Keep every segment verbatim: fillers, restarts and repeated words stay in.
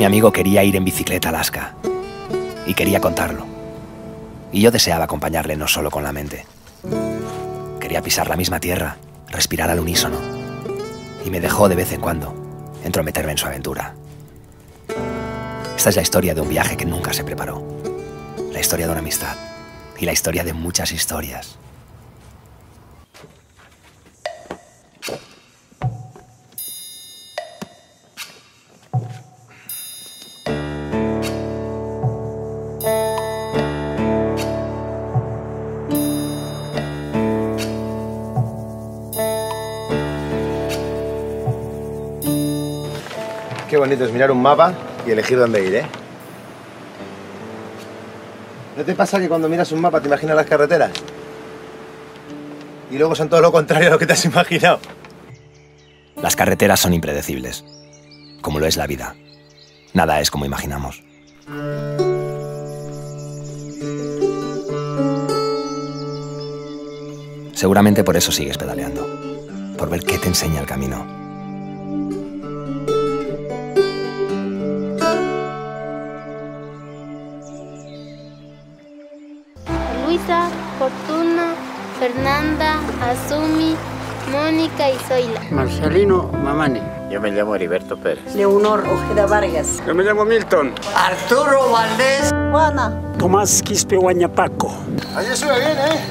Mi amigo quería ir en bicicleta a Alaska. Y quería contarlo. Y yo deseaba acompañarle no solo con la mente. Quería pisar la misma tierra, respirar al unísono. Y me dejó de vez en cuando entrometerme en su aventura. Esta es la historia de un viaje que nunca se preparó. La historia de una amistad. Y la historia de muchas historias. Qué bonito es mirar un mapa y elegir dónde ir, ¿eh? ¿No te pasa que cuando miras un mapa te imaginas las carreteras? Y luego son todo lo contrario a lo que te has imaginado. Las carreteras son impredecibles, como lo es la vida. Nada es como imaginamos. Seguramente por eso sigues pedaleando, por ver qué te enseña el camino. Fortuna, Fernanda, Azumi, Mónica y Zoila. Marcelino Mamani. Yo me llamo Heriberto Pérez. Leonor Ojeda Vargas. Yo me llamo Milton. Arturo Valdés. Juana. Tomás Quispe Guañapaco. Allí sube bien, ¿eh?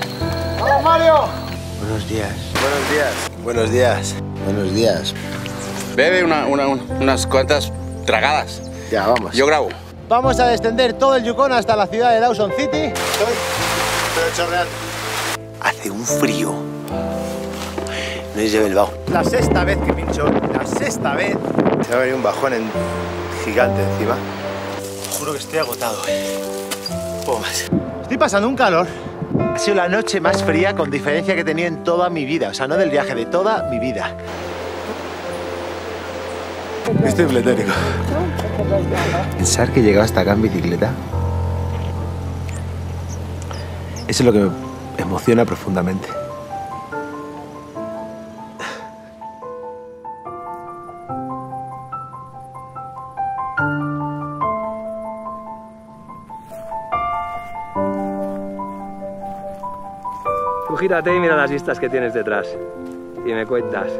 ¡Vamos, Mario! Buenos días. Buenos días. Buenos días. Buenos días. Bebe una, una, unas cuantas tragadas. Ya, vamos. Yo grabo. Vamos a descender todo el Yukon hasta la ciudad de Dawson City. Estoy... Hace un frío. No es de Bilbao. La sexta vez que pinchó, la sexta vez. Se va a venir un bajón en... gigante encima. Juro que estoy agotado. Un poco más. Estoy pasando un calor. Ha sido la noche más fría con diferencia que he tenido en toda mi vida. O sea, no del viaje, de toda mi vida. Estoy pletórico. Pensar que he llegado hasta acá en bicicleta. Eso es lo que me emociona profundamente. Tú gírate y mira las vistas que tienes detrás. Y me cuentas.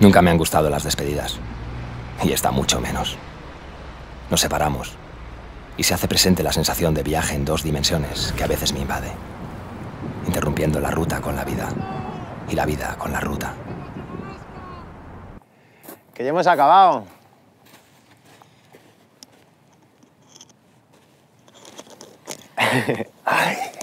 Nunca me han gustado las despedidas. Y esta mucho menos. Nos separamos. Y se hace presente la sensación de viaje en dos dimensiones que a veces me invade. Interrumpiendo la ruta con la vida. Y la vida con la ruta. Que ya hemos acabado. Ay.